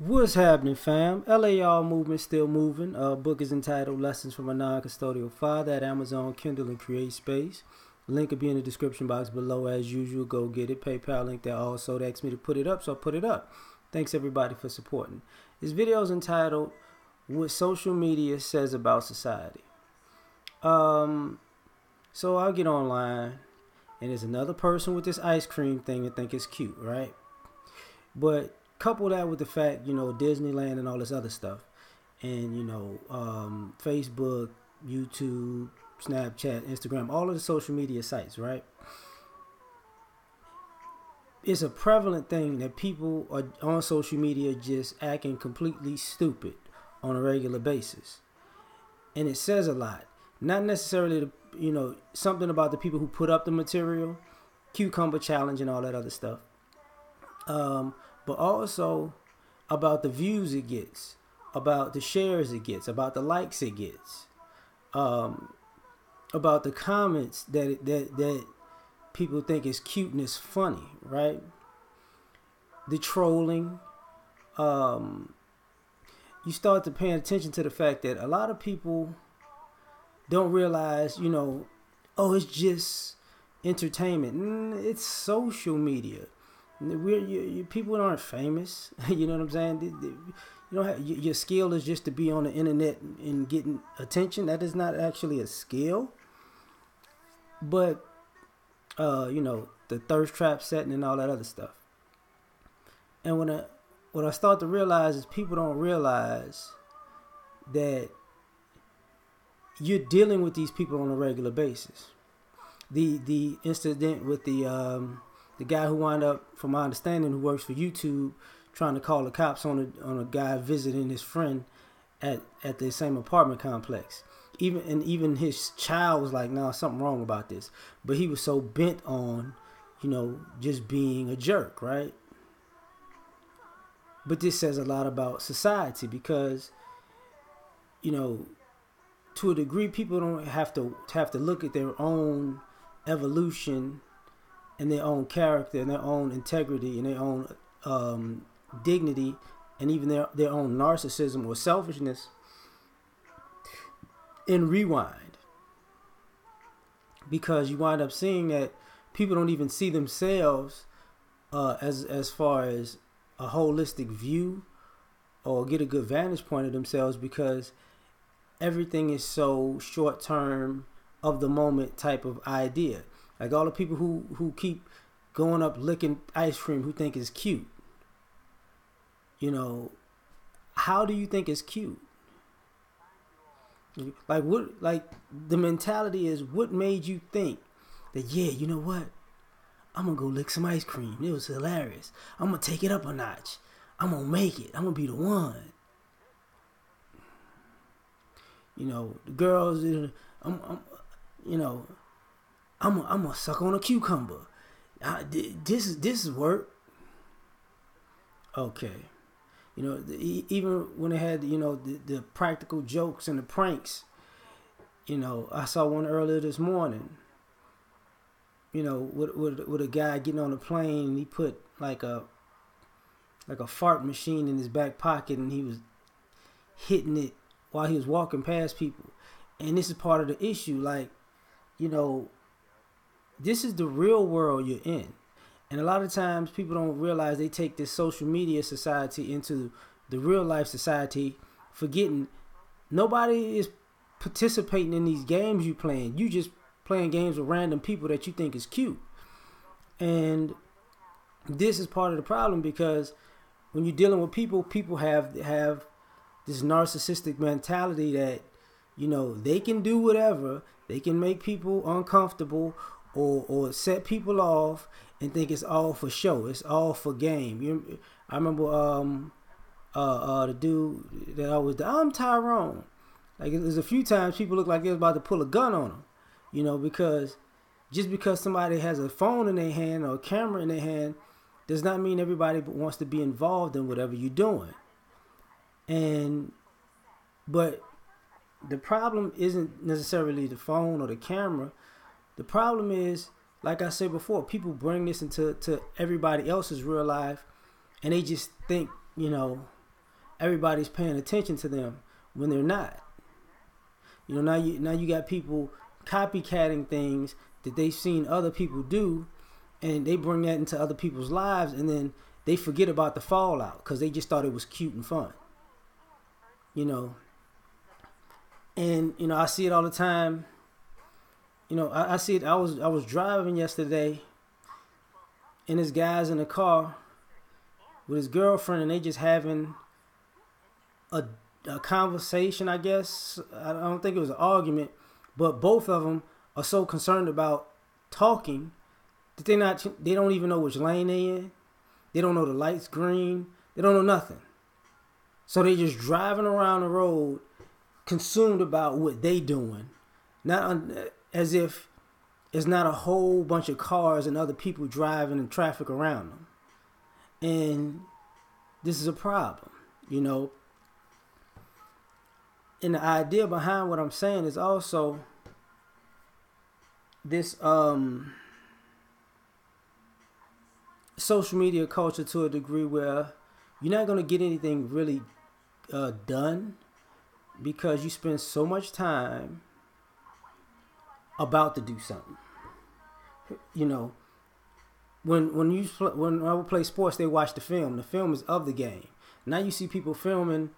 What's happening, fam? LAR Movement still moving. Book is entitled Lessons from a Non-Custodial Father at Amazon Kindle and Create Space. Link will be in the description box below as usual. Go get it. PayPal link there also. They asked me to put it up, so I put it up. Thanks everybody for supporting. This video is entitled What Social Media Says About Society. So I'll get online and there's another person with this ice cream thing and think it's cute, right? But couple that with the fact, you know, Disneyland and all this other stuff, and, you know, Facebook, YouTube, Snapchat, Instagram, all of the social media sites, right? It's a prevalent thing that people are on social media just acting completely stupid on a regular basis, and it says a lot. Not necessarily, you know, something about the people who put up the material, Cucumber Challenge and all that other stuff, but also about the views it gets, about the shares it gets, about the likes it gets, about the comments that people think is cute and is funny, right? The trolling. You start to pay attention to the fact that a lot of people don't realize, you know, oh, it's just entertainment. It's social media. People aren't famous, you know what I'm saying? You know, your skill is just to be on the internet and getting attention. That is not actually a skill. But, you know, the thirst trap setting and all that other stuff. And what I start to realize is people don't realize that you're dealing with these people on a regular basis. The incident with the guy who wound up, from my understanding, who works for YouTube, trying to call the cops on a guy visiting his friend at the same apartment complex. Even his child was like, "Nah, something wrong about this." But he was so bent on, you know, just being a jerk, right? But this says a lot about society because, you know, to a degree, people don't have to look at their own evolution and their own character and their own integrity and their own dignity and even their own narcissism or selfishness and rewind, because you wind up seeing that people don't even see themselves as far as a holistic view or get a good vantage point of themselves, because everything is so short term, of the moment type of idea. Like all the people who keep going up licking ice cream, who think it's cute. You know, how do you think it's cute? Like what? Like the mentality is, what made you think that, yeah, you know what? I'm gonna go lick some ice cream. It was hilarious. I'm gonna take it up a notch. I'm gonna make it. I'm gonna be the one. You know, the girls. I'm gonna suck on a cucumber. This is work. Okay. You know, even when they had, you know, the practical jokes and the pranks, you know, I saw one earlier this morning, you know, with a guy getting on a plane, and he put like a fart machine in his back pocket, and he was hitting it while he was walking past people. And this is part of the issue, like, you know, this is the real world you're in. And a lot of times people don't realize they take this social media society into the real life society, forgetting nobody is participating in these games you're playing. You just playing games with random people that you think is cute. And this is part of the problem, because when you're dealing with people, people have this narcissistic mentality that, you know, they can do whatever. They can make people uncomfortable or set people off and think it's all for show. It's all for game. I remember the dude that always, I'm Tyrone. Like, there's a few times people look like they're about to pull a gun on them, you know, because just because somebody has a phone in their hand or a camera in their hand does not mean everybody wants to be involved in whatever you're doing. But the problem isn't necessarily the phone or the camera. The problem is, like I said before, people bring this into everybody else's real life, and they just think, you know, everybody's paying attention to them when they're not. You know, now you got people copycatting things that they've seen other people do, and they bring that into other people's lives, and then they forget about the fallout because they just thought it was cute and fun. You know, and you know, I see it all the time. You know, I see it. I was driving yesterday, and this guy's in the car with his girlfriend, and they just having a conversation, I guess. I don't think it was an argument, but both of them are so concerned about talking that they don't even know which lane they in. They don't know the light's green. They don't know nothing. So they just driving around the road, consumed about what they doing, as if it's not a whole bunch of cars and other people driving and traffic around them. And this is a problem, you know. And the idea behind what I'm saying is also this social media culture, to a degree where you're not going to get anything really done because you spend so much time about to do something. You know, when I would play sports, they watch the film. The film is of the game. Now you see people filming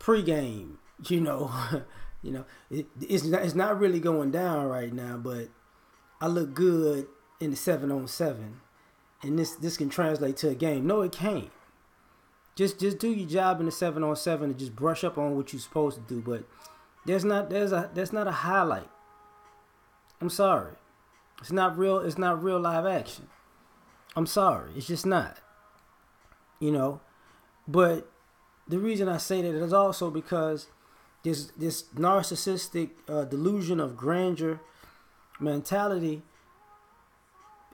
pregame. You know, it's not really going down right now, but I look good in the 7-on-7, and this can translate to a game. No, it can't. Just do your job in the 7-on-7 and just brush up on what you're supposed to do. But that's not a highlight. I'm sorry, it's not real. It's not real live action. I'm sorry, it's just not. You know, but the reason I say that is also because this narcissistic delusion of grandeur mentality,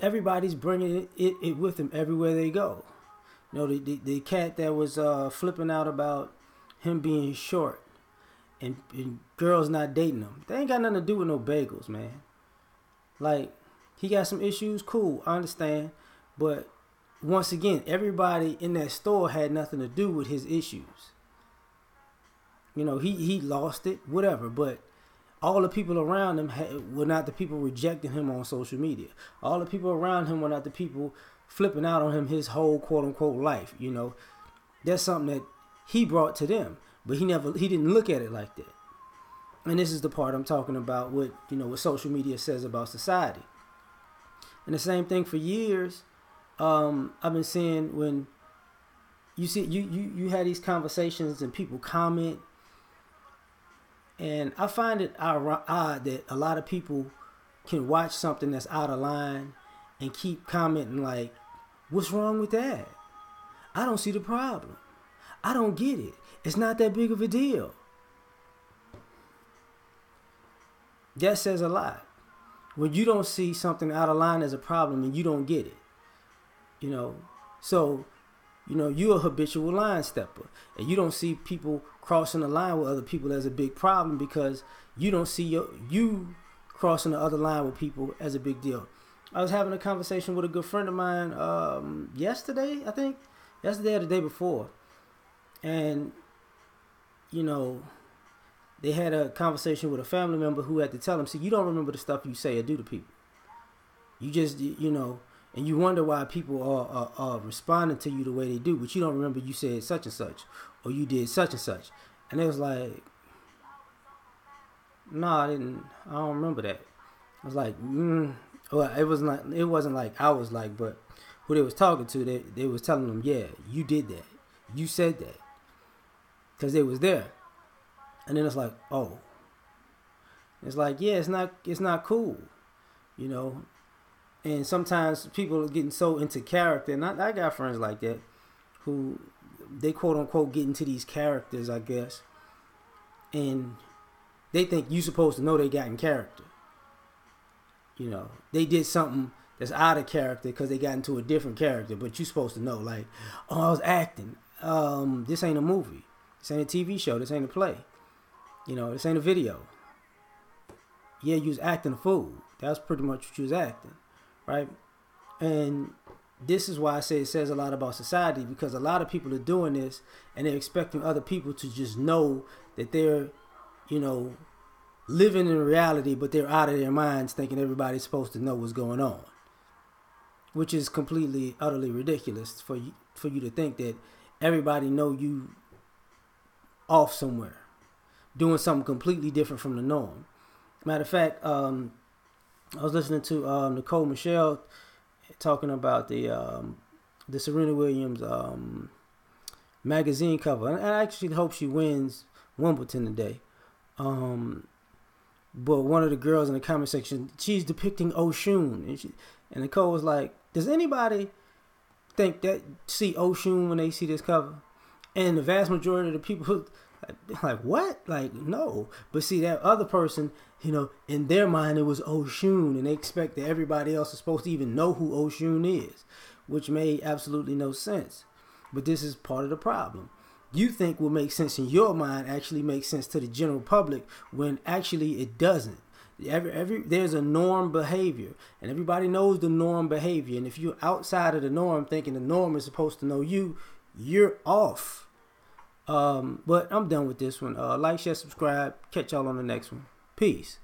everybody's bringing it with them everywhere they go. You know, the cat that was flipping out about him being short and girls not dating him. They ain't got nothing to do with no bagels, man. Like, he got some issues, cool, I understand. But once again, everybody in that store had nothing to do with his issues. You know, he lost it, whatever, but all the people around him were not the people rejecting him on social media. All the people around him were not the people flipping out on him his whole quote-unquote life, you know. That's something that he brought to them, but he didn't look at it like that. And this is the part I'm talking about, what social media says about society. And the same thing for years, I've been seeing when you had these conversations and people comment. And I find it odd that a lot of people can watch something that's out of line and keep commenting like, what's wrong with that? I don't see the problem. I don't get it. It's not that big of a deal. That says a lot. When you don't see something out of line as a problem and you don't get it. You know, so, you know, you're a habitual line stepper, and you don't see people crossing the line with other people as a big problem because you don't see you crossing the other line with people as a big deal. I was having a conversation with a good friend of mine yesterday or the day before, and, you know, they had a conversation with a family member who had to tell them, see, you don't remember the stuff you say or do to people. You just, you know, and you wonder why people are responding to you the way they do, but you don't remember you said such and such, or you did such and such. And it was like, no, I don't remember that. I was like, well, it wasn't like I was like, but who they was talking to, they was telling them, yeah, you did that. You said that. Because they was there. And then it's like, oh. It's like, yeah, it's not cool. You know? And sometimes people are getting so into character, and I got friends like that who they quote-unquote get into these characters, I guess, and they think you're supposed to know they got in character. You know, they did something that's out of character because they got into a different character, but you're supposed to know, like, oh, I was acting. This ain't a movie. This ain't a TV show. This ain't a play. You know, this ain't a video. Yeah, you was acting a fool. That's pretty much what you was acting. Right? And this is why I say it says a lot about society, because a lot of people are doing this and they're expecting other people to just know that they're, you know, living in reality, but they're out of their minds thinking everybody's supposed to know what's going on, which is completely, utterly ridiculous for you to think that everybody know you off somewhere, doing something completely different from the norm. Matter of fact, I was listening to Nicole Michelle talking about the Serena Williams magazine cover, and I actually hope she wins Wimbledon today. But one of the girls in the comment section, she's depicting Oshun, and Nicole was like, "Does anybody think that see Oshun when they see this cover?" And the vast majority of the people who, like, what? Like, no. But see, that other person, you know, in their mind, it was Oshun, and they expect that everybody else is supposed to even know who Oshun is, which made absolutely no sense. But this is part of the problem. You think what makes sense in your mind actually makes sense to the general public, when actually it doesn't. There's a norm behavior, and everybody knows the norm behavior. And if you're outside of the norm, thinking the norm is supposed to know you, you're off. But I'm done with this one. Like, share, subscribe. Catch y'all on the next one. Peace.